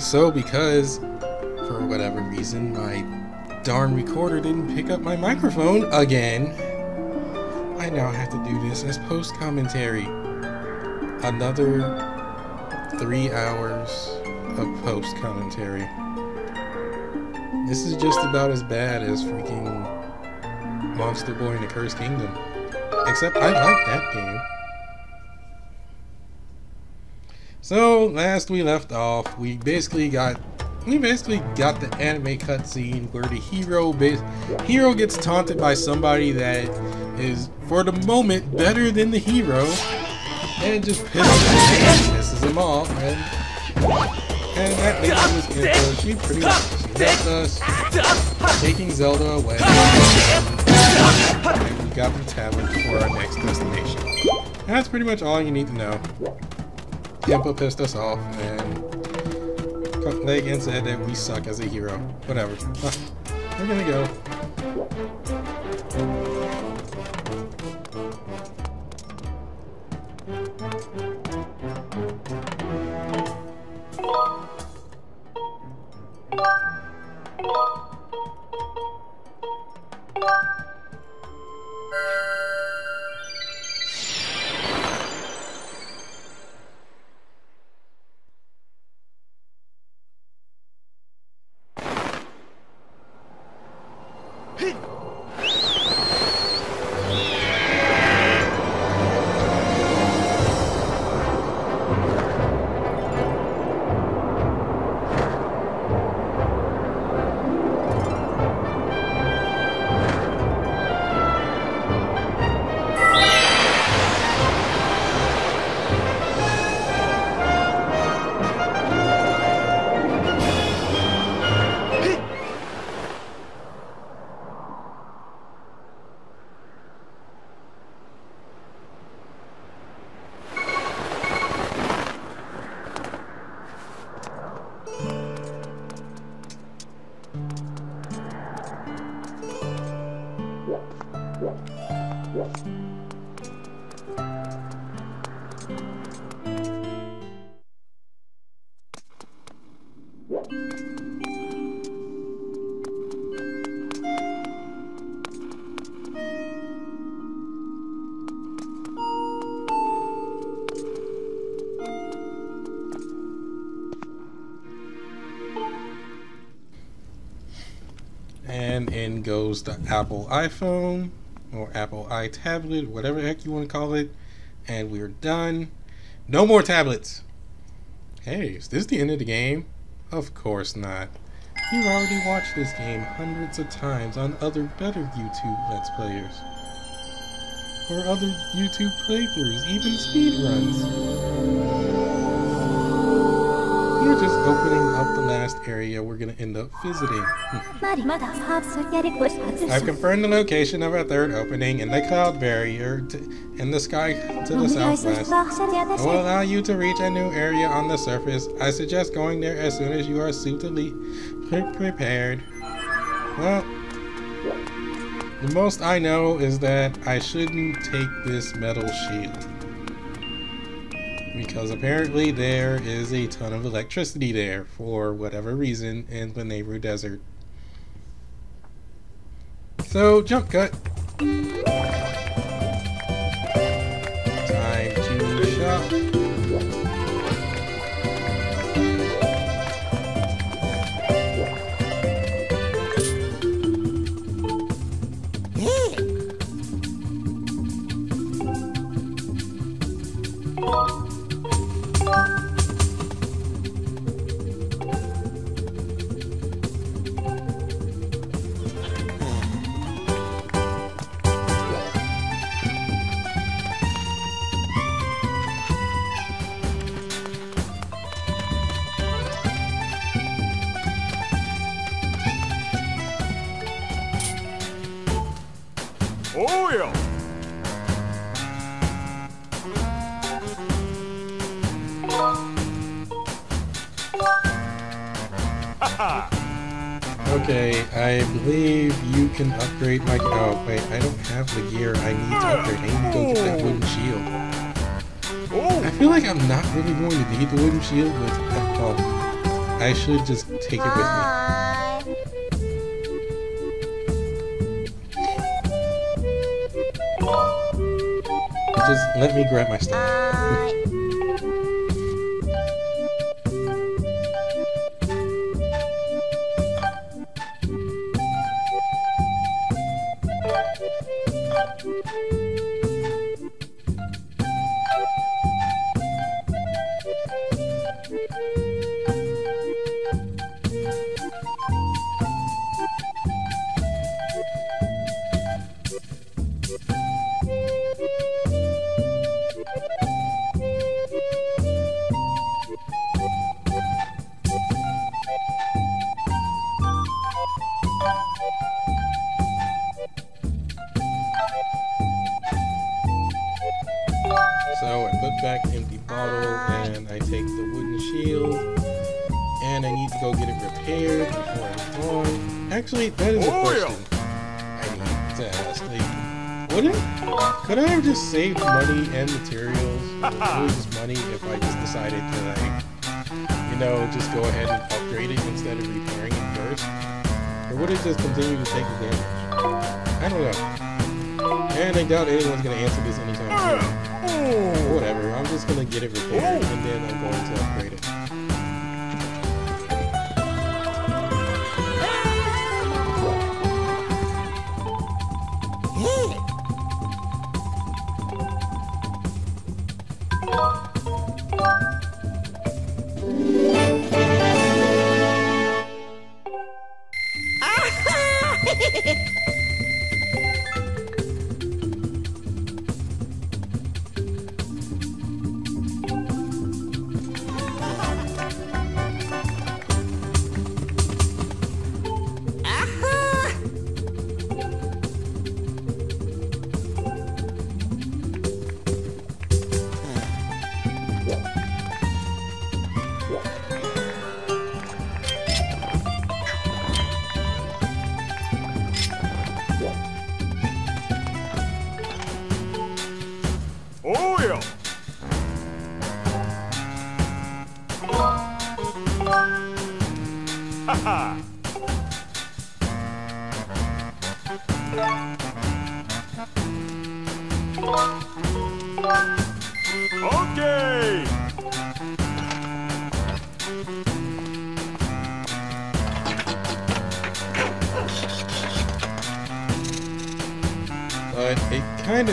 So because, for whatever reason, my darn recorder didn't pick up my microphone again, I now have to do this as post-commentary. Another 3 hours of post-commentary. This is just about as bad as freaking Monster Boy in the Cursed Kingdom. Except I like that game. So last we left off, we basically got the anime cutscene where the hero gets taunted by somebody that is, for the moment, better than the hero, and just pisses him off, and that makes us good. She pretty much left us, taking Zelda away, and we got the tablet for our next destination. And that's pretty much all you need to know. Kempa pissed us off, and Leg and said that we suck as a hero. Whatever. We're gonna go. And in goes the Apple iPhone, or Apple iTablet, whatever the heck you want to call it. And we're done. No more tablets. Hey, is this the end of the game? Of course not. You've already watched this game hundreds of times on other better YouTube Let's Players. Or other YouTube playthroughs, even speedruns. You're just opening up the last area we're gonna end up visiting. I've confirmed the location of our third opening in the cloud barrier in the sky to the southwest. I will allow you to reach a new area on the surface. I suggest going there as soon as you are suitably prepared. Well, the most I know is that I shouldn't take this metal shield, because apparently there is a ton of electricity there for whatever reason in the Lanayru Desert. So, jump cut! Time to shop! Okay, I believe you can upgrade my— oh wait, I don't have the gear I need to upgrade. I need to go get that wooden shield. I feel like I'm not really going to need the wooden shield, but I should just take it with me. Just let me grab my stuff. Save money and materials, lose money if I just decided to, like, you know, just go ahead and upgrade it instead of repairing it first? Or would it just continue to take the damage? I don't know. And I doubt anyone's gonna answer this anytime soon. Or whatever, I'm just gonna get it repaired and then I'm going to upgrade it.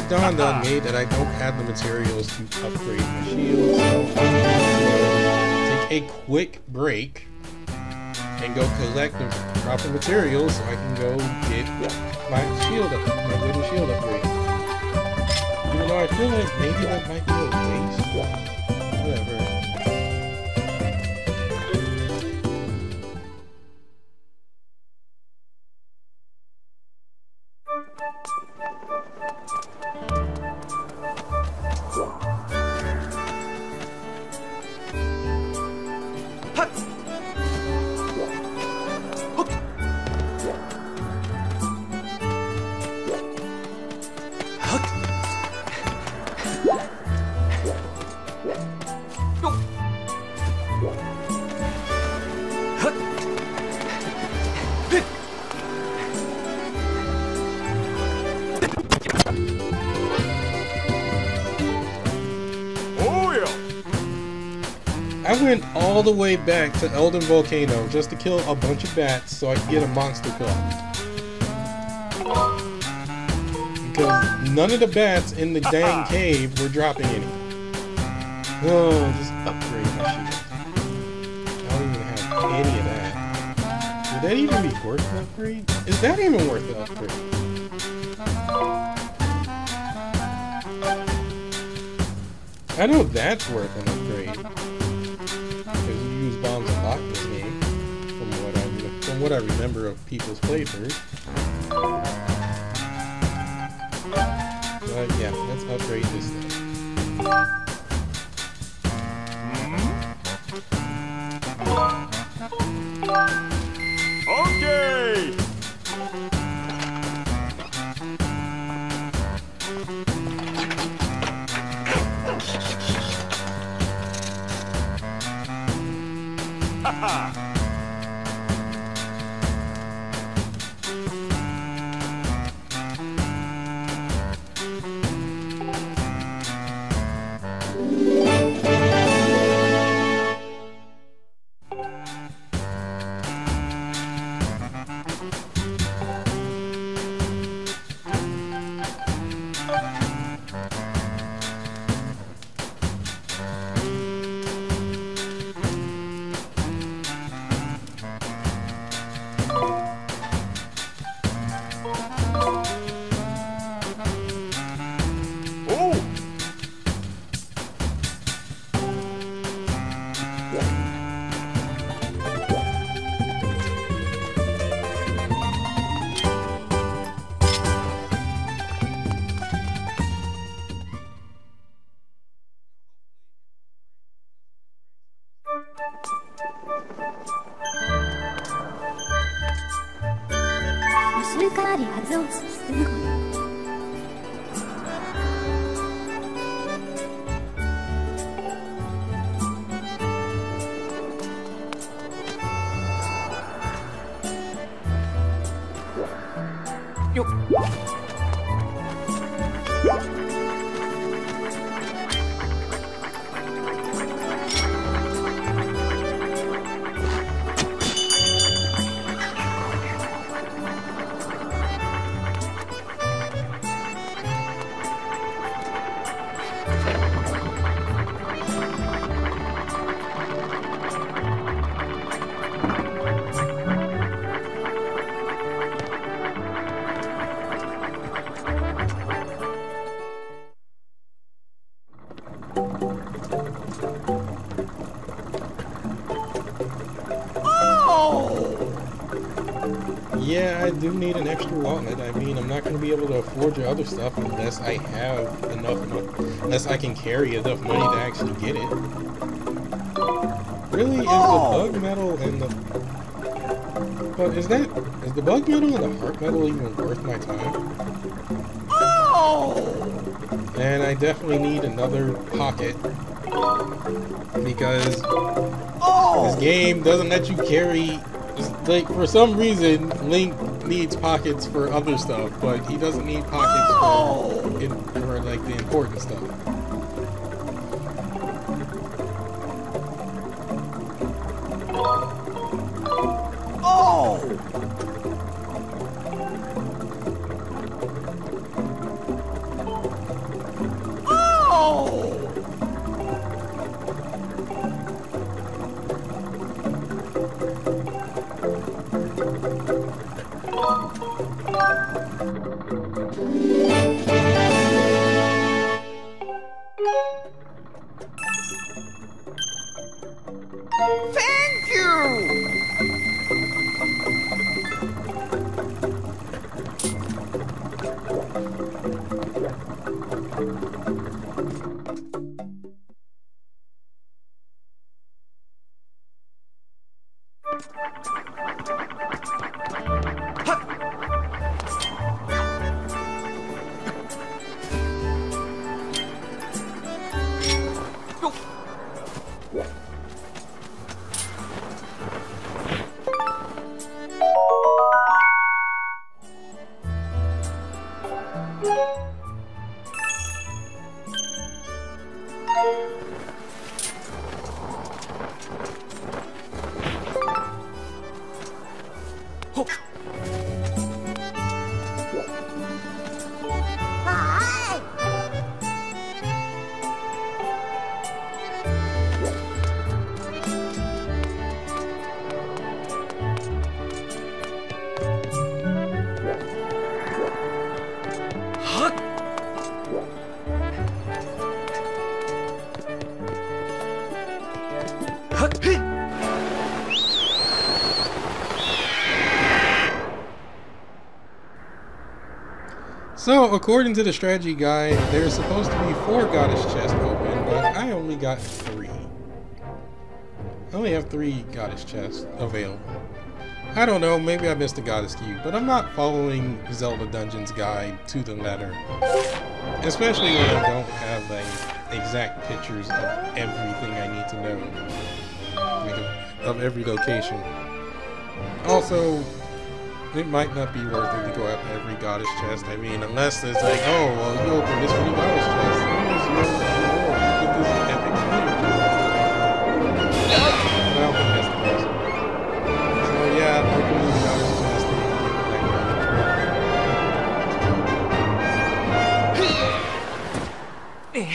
Dawned on me that I don't have the materials to upgrade my shield, so I'm going to take a quick break and go collect the proper materials so I can go get my shield up, my wooden shield upgrade. Even though I feel like maybe that might be a waste, whatever. All the way back to Elden Volcano just to kill a bunch of bats so I could get a monster claw. Because none of the bats in the dang cave were dropping any. Oh, just upgrade my shield. I don't even have any of that. Would that even be worth an upgrade? Is that even worth an upgrade? I know that's worth an upgrade. What I remember of people's playthroughs. But yeah, let's upgrade this thing. Okay. Do need an extra wallet. I mean, I'm not going to be able to afford your other stuff unless I have enough money, unless I can carry enough money to actually get it. Really, is the bug metal and the... But is the bug metal and the heart metal even worth my time? Oh! And I definitely need another pocket because this game doesn't let you carry... Like, for some reason, Link needs pockets for other stuff, but he doesn't need pockets for like the important stuff. So, according to the strategy guide, there's supposed to be 4 goddess chests open, but I only got 3. I only have 3 goddess chests available. I don't know, maybe I missed a goddess cube, but I'm not following Zelda Dungeon's guide to the letter. Especially when I don't have, like, exact pictures of everything I need to know. of every location. Also, it might not be worth it to go after every goddess chest. I mean, unless it's like, oh, well, you open this new goddess chest, you get this epic cube. But I don't think that's the best. So yeah, I'd open this goddess chest and get like that.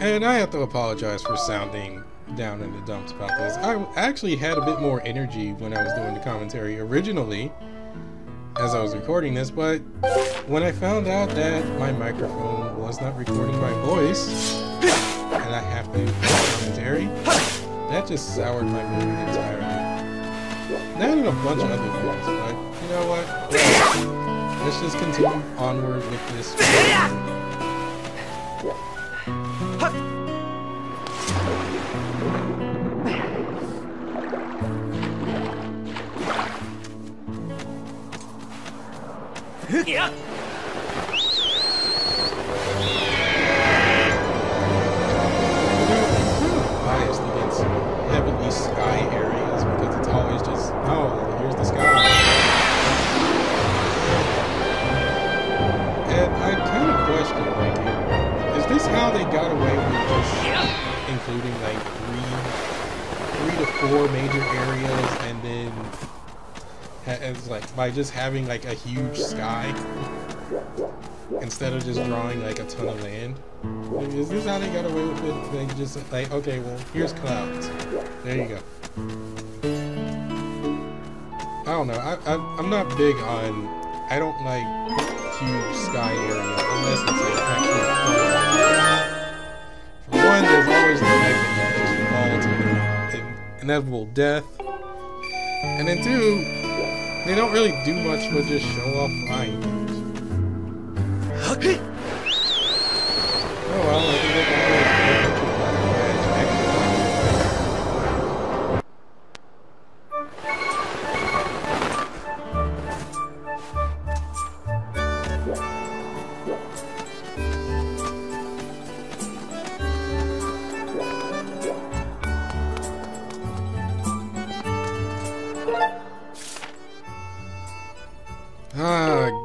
And I have to apologize for sounding down in the dumps about this. I actually had a bit more energy when I was doing the commentary originally as I was recording this, but when I found out that my microphone was not recording my voice and I have to do commentary, that just soured my mood entirely. That and a bunch of other things, but you know what? Well, let's just continue onward with this video. Yeah. By just having like a huge sky instead of just drawing like a ton of land. Like, is this how they got away with it? They just like, okay, well, here's clouds. There you go. I don't know. I'm not big on. I don't like huge sky areas unless it's like actually. For one, there's always the fact that you just fall to inevitable death, and then two. They don't really do much but just show off flying things. Oh well, I think they can go to the edge.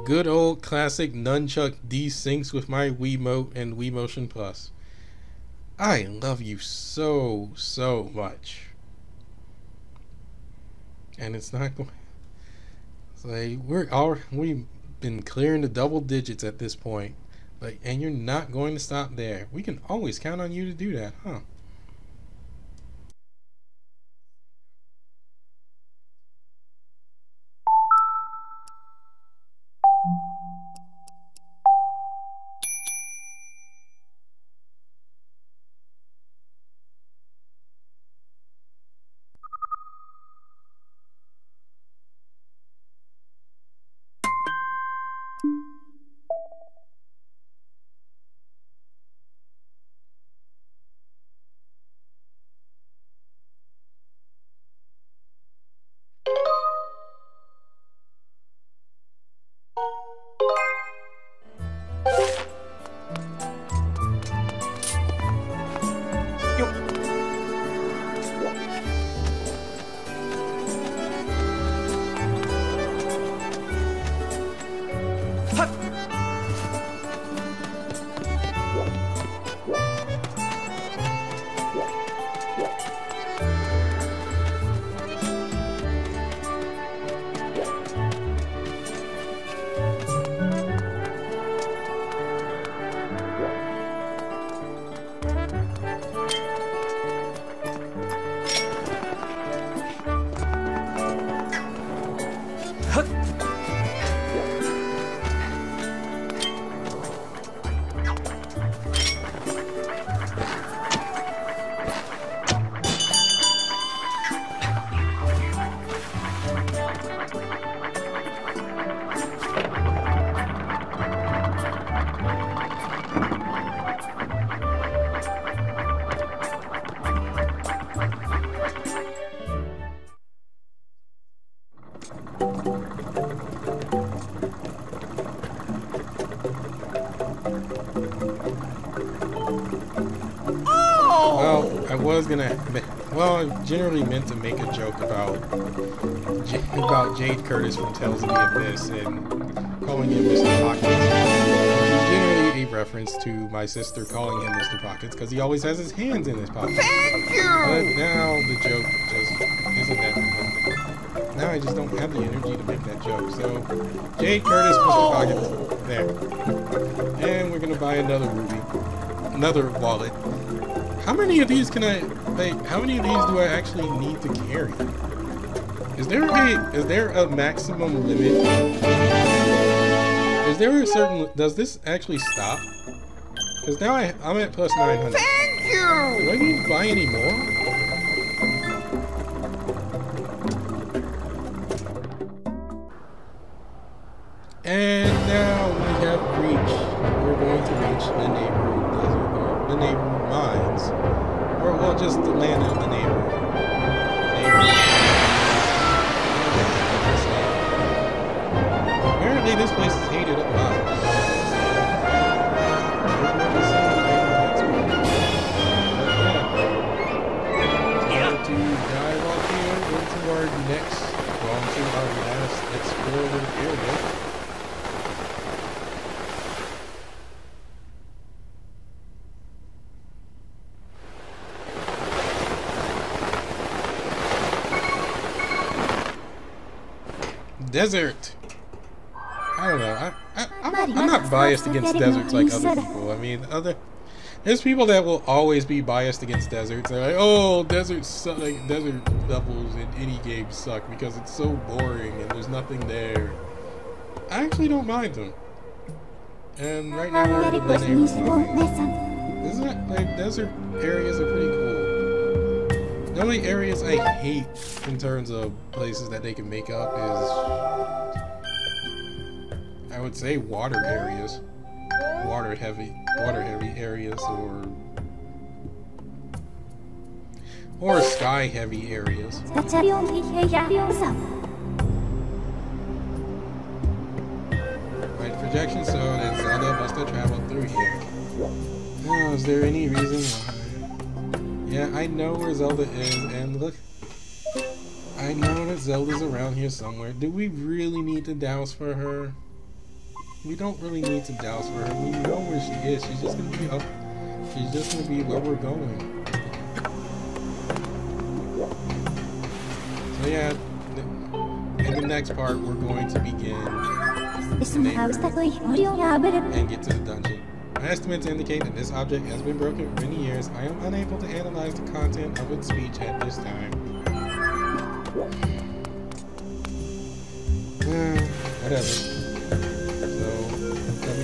good old classic nunchuck desyncs with my Wiimote and Wii Motion Plus. I love you so, so much. And it's not going. It's like we've been clearing the double digits at this point, but and you're not going to stop there. We can always count on you to do that, huh? Well, I generally meant to make a joke about Jade Curtis from Tales of the Abyss and calling him Mr. Pockets. It's generally a reference to my sister calling him Mr. Pockets because he always has his hands in his pockets. Thank you! But now the joke just isn't that. Now I just don't have the energy to make that joke. So, Jade Curtis, Mr. Pockets. There. And we're going to buy another ruby. Another wallet. How many of these can I... Like, how many of these do I actually need to carry? Is there a maximum limit? Is there a certain? Does this actually stop? Because now I'm at plus 900. Thank you. Do I need to buy any more? And now we have reached. We're going to reach Lanayru Desert, or Lanayru Mines. Or, well, just the land of the neighborhood. Apparently this place is hated up high. We're going to dive off here into our next, well, to our last explorer area. Desert. I don't know. I'm not biased against deserts like other people. I mean, there's people that will always be biased against deserts. They're like, oh, deserts, like desert levels in any game suck because it's so boring and there's nothing there. I actually don't mind them. And right now we're in the Lanayru. Isn't it like desert areas are pretty cool? The only areas I hate in terms of places that they can make up is, I would say, water areas, water heavy areas, or sky heavy areas. Right projection, so that Zelda must have traveled through here. Oh, is there any reason why? Yeah, I know where Zelda is, and look, I know that Zelda's around here somewhere. Do we really need to douse for her? We don't really need to douse for her. We know where she is. She's just gonna be up. She's just gonna be where we're going. So yeah, in the next part, we're going to begin and get to the dungeon. My estimates indicate that this object has been broken for many years. I am unable to analyze the content of its speech at this time. Whatever.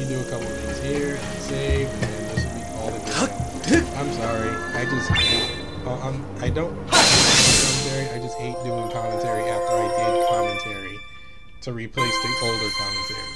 Do a couple of things here, and save, and then this will be all the good. I'm sorry, I just hate, I don't hate commentary, I just hate doing commentary after I did commentary to replace the older commentary.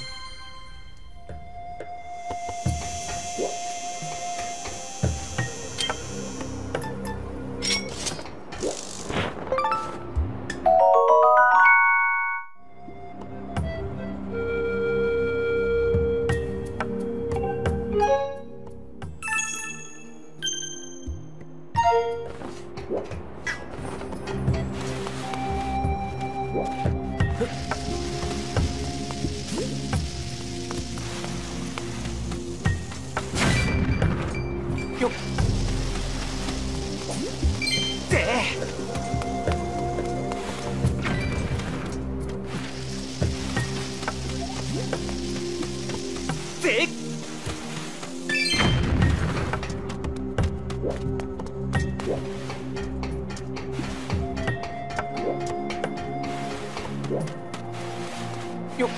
Yo.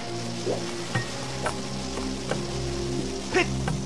Hit.